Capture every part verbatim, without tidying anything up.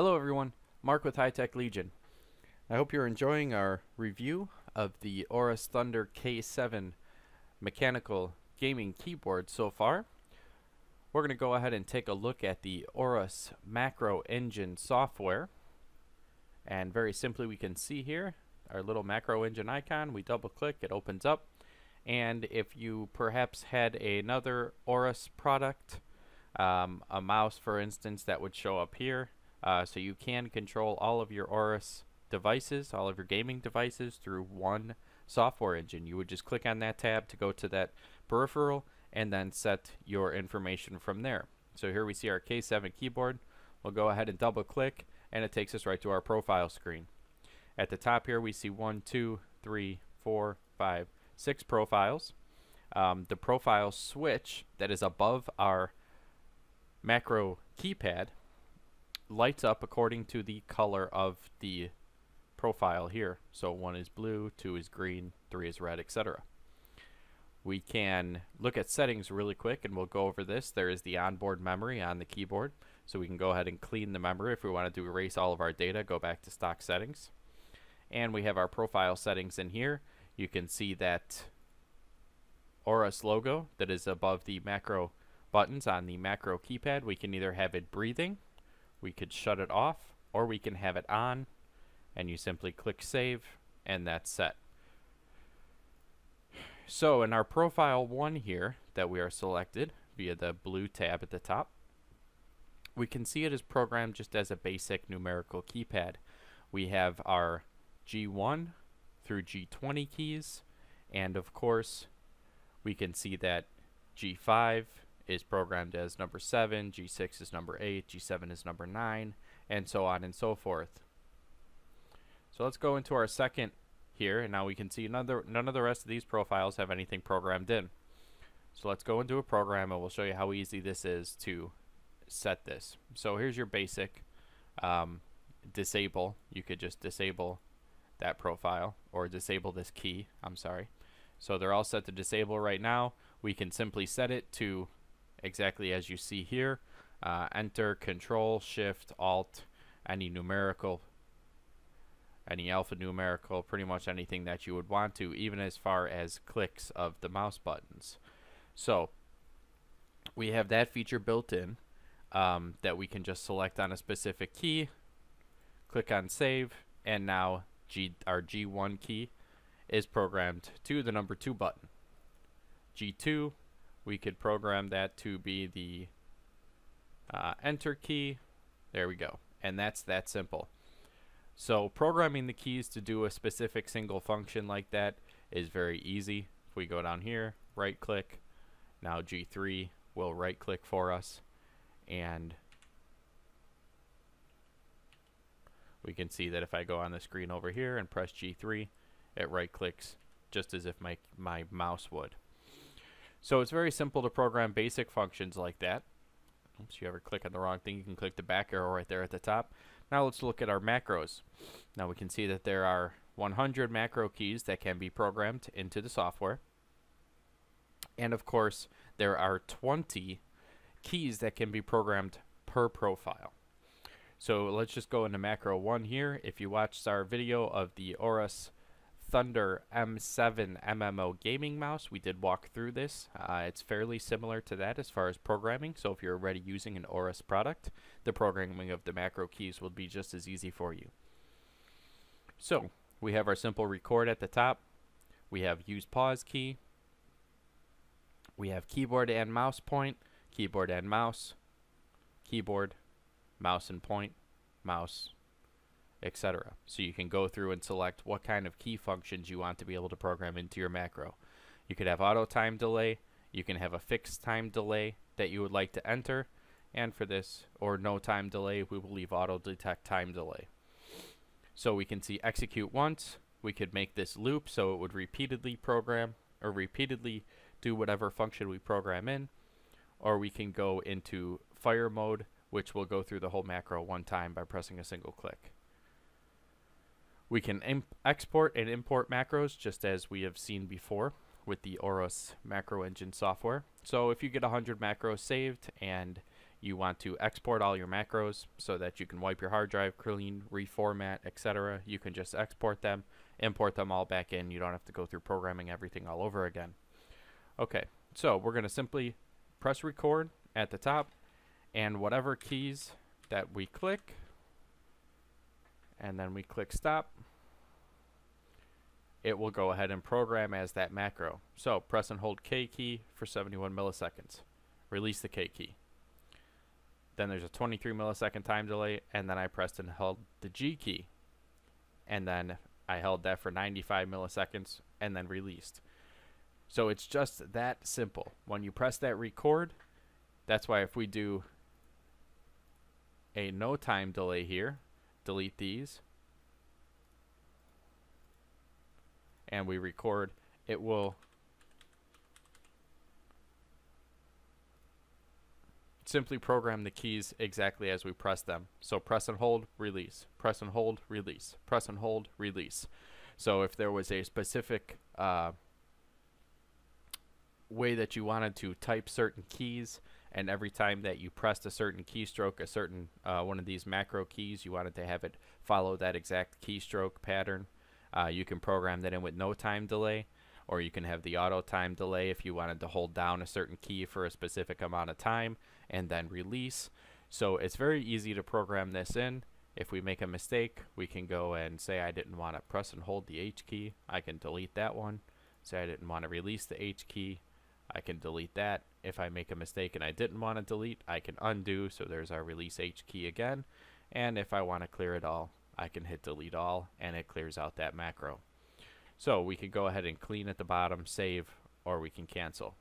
Hello everyone, Mark with Hitech Legion. I hope you're enjoying our review of the Aorus Thunder K seven mechanical gaming keyboard so far. We're going to go ahead and take a look at the Aorus Macro Engine software. And very simply we can see here our little macro engine icon. We double click, it opens up. And if you perhaps had another Aorus product, um, a mouse for instance, that would show up here. Uh, so you can control all of your Aorus devices, all of your gaming devices, through one software engine. You would just click on that tab to go to that peripheral and then set your information from there. So here we see our K seven keyboard. We'll go ahead and double click and it takes us right to our profile screen. At the top here we see one, two, three, four, five, six profiles. Um, the profile switch that is above our macro keypad lights up according to the color of the profile here. So one is blue, two is green, three is red, et cetera. We can look at settings really quick and we'll go over this. There is the onboard memory on the keyboard. So we can go ahead and clean the memory if we wanted to erase all of our data, go back to stock settings. And we have our profile settings in here. You can see that Aorus logo that is above the macro buttons on the macro keypad. We can either have it breathing, we could shut it off, or we can have it on, and you simply click save and that's set. So in our profile one here that we are selected via the blue tab at the top, we can see it is programmed just as a basic numerical keypad. We have our G one through G twenty keys, and of course we can see that G five is programmed as number seven, G six is number eight, G seven is number nine, and so on and so forth. So let's go into our second here, and now we can see another, none of the rest of these profiles have anything programmed in. So let's go into a program and we'll show you how easy this is to set this. So here's your basic um, disable. You could just disable that profile or disable this key, I'm sorry. So they're all set to disable right now. We can simply set it to exactly as you see here. Uh, enter, control, shift, alt, any numerical, any alphanumerical, pretty much anything that you would want to, even as far as clicks of the mouse buttons. So we have that feature built in um, that we can just select on a specific key, click on save, and now G, our G one key is programmed to the number two button. G two, we could program that to be the uh, enter key. There we go. And that's that simple. So programming the keys to do a specific single function like that is very easy. If we go down here, right click, now G three will right click for us, and we can see that if I go on the screen over here and press G three, it right clicks just as if my, my mouse would. So it's very simple to program basic functions like that. Oops, you ever click on the wrong thing, you can click the back arrow right there at the top. Now let's look at our macros. Now we can see that there are one hundred macro keys that can be programmed into the software. And of course, there are twenty keys that can be programmed per profile. So let's just go into macro one here. If you watched our video of the Aorus Thunder M seven M M O gaming mouse, we did walk through this. Uh, it's fairly similar to that as far as programming, so if you're already using an Aorus product, the programming of the macro keys will be just as easy for you. So we have our simple record at the top, we have use pause key, we have keyboard and mouse point, keyboard and mouse, keyboard, mouse and point, mouse, et cetera. So you can go through and select what kind of key functions you want to be able to program into your macro. You could have auto time delay, you can have a fixed time delay that you would like to enter, and for this, or no time delay, we will leave auto detect time delay. So we can see execute once, we could make this loop so it would repeatedly program or repeatedly do whatever function we program in, or we can go into fire mode, which will go through the whole macro one time by pressing a single click. We can export and import macros just as we have seen before with the Aorus Macro Engine software. So if you get one hundred macros saved and You want to export all your macros so that you can wipe your hard drive clean, reformat, et cetera. You can just export them, import them all back in. You don't have to go through programming everything all over again. Okay, so we're going to simply press record at the top and whatever keys that we click, and then we click stop, it will go ahead and program as that macro. So press and hold K key for seventy-one milliseconds. Release the K key. Then there's a twenty-three millisecond time delay, and then I pressed and held the G key. And then I held that for ninety-five milliseconds and then released. So it's just that simple. When you press that record, that's why if we do a no time delay here, delete these, and we record, it will simply program the keys exactly as we press them. So press and hold, release, press and hold, release, press and hold, release. So if there was a specific uh, way that you wanted to type certain keys, and every time that you pressed a certain keystroke, a certain uh, one of these macro keys, you wanted to have it follow that exact keystroke pattern, Uh, you can program that in with no time delay, or you can have the auto time delay if you wanted to hold down a certain key for a specific amount of time and then release. So it's very easy to program this in. If we make a mistake, we can go and say I didn't want to press and hold the H key. I can delete that one. Say I didn't want to release the H key. I can delete that. If I make a mistake and I didn't want to delete, I can undo. So there's our release H key again. And if I want to clear it all, I can hit delete all and it clears out that macro. So we can go ahead and clean at the bottom, save, or we can cancel.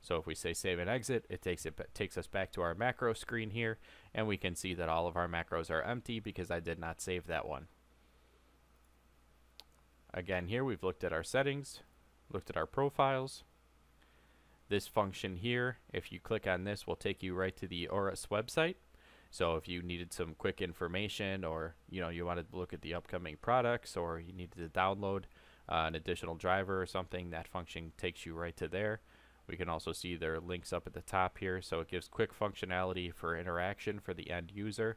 So if we say save and exit, it takes it takes us back to our macro screen here, and we can see that all of our macros are empty because I did not save that one. Again, here we've looked at our settings, looked at our profiles. This function here, if you click on this, will take you right to the Aorus website. So if you needed some quick information, or you know you wanted to look at the upcoming products, or you needed to download uh, an additional driver or something, that function takes you right to there. We can also see their links up at the top here, so it gives quick functionality for interaction for the end user.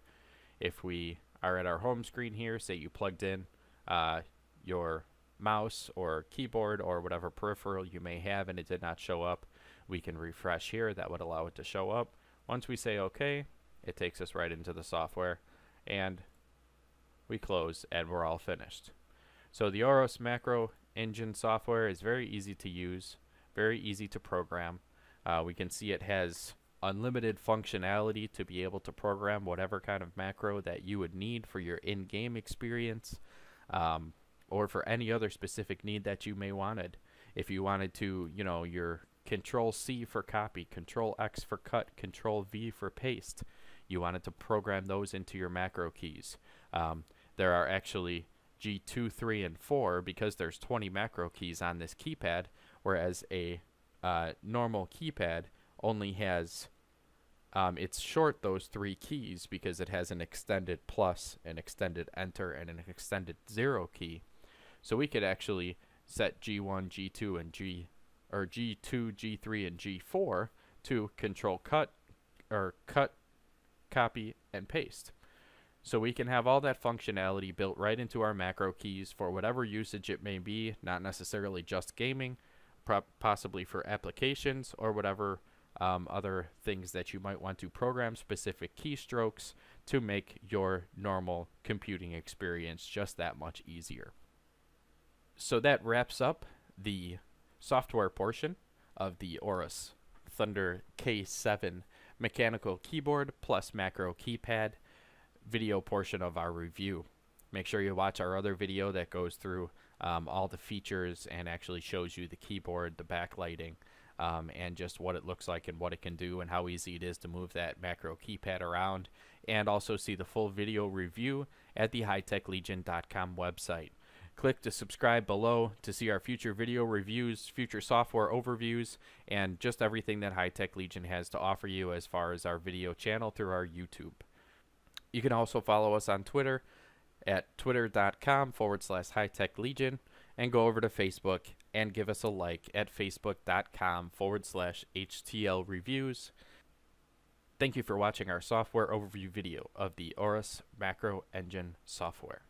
If we are at our home screen here, say you plugged in uh, your mouse or keyboard or whatever peripheral you may have and it did not show up, we can refresh here. That would allow it to show up. Once we say OK, it takes us right into the software, and we close, and we're all finished. So the Aorus Macro Engine software is very easy to use, very easy to program. Uh, we can see it has unlimited functionality to be able to program whatever kind of macro that you would need for your in-game experience, um, or for any other specific need that you may wanted. If you wanted to, you know, your Control C for copy, Control X for cut, Control V for paste. You wanted to program those into your macro keys. Um, there are actually G two, three, and four because there's twenty macro keys on this keypad, whereas a uh, normal keypad only has, um, it's short those three keys because it has an extended plus, an extended enter, and an extended zero key. So we could actually set G one, G two, and G, or G two, G three, and G four to control cut, or cut, copy, and paste. So we can have all that functionality built right into our macro keys for whatever usage it may be, not necessarily just gaming, possibly for applications or whatever um, other things that you might want to program specific keystrokes to make your normal computing experience just that much easier. So that wraps up the software portion of the Aorus Thunder K seven mechanical keyboard plus macro keypad video portion of our review. Make sure you watch our other video that goes through um, all the features and actually shows you the keyboard, the backlighting, um, and just what it looks like and what it can do and how easy it is to move that macro keypad around, and also see the full video review at the hitech legion dot com website. Click to subscribe below to see our future video reviews, future software overviews, and just everything that Hitech Legion has to offer you as far as our video channel through our YouTube. You can also follow us on Twitter at twitter dot com forward slash Hitech Legion, and go over to Facebook and give us a like at facebook dot com forward slash H T L Reviews. Thank you for watching our software overview video of the Aorus Macro Engine software.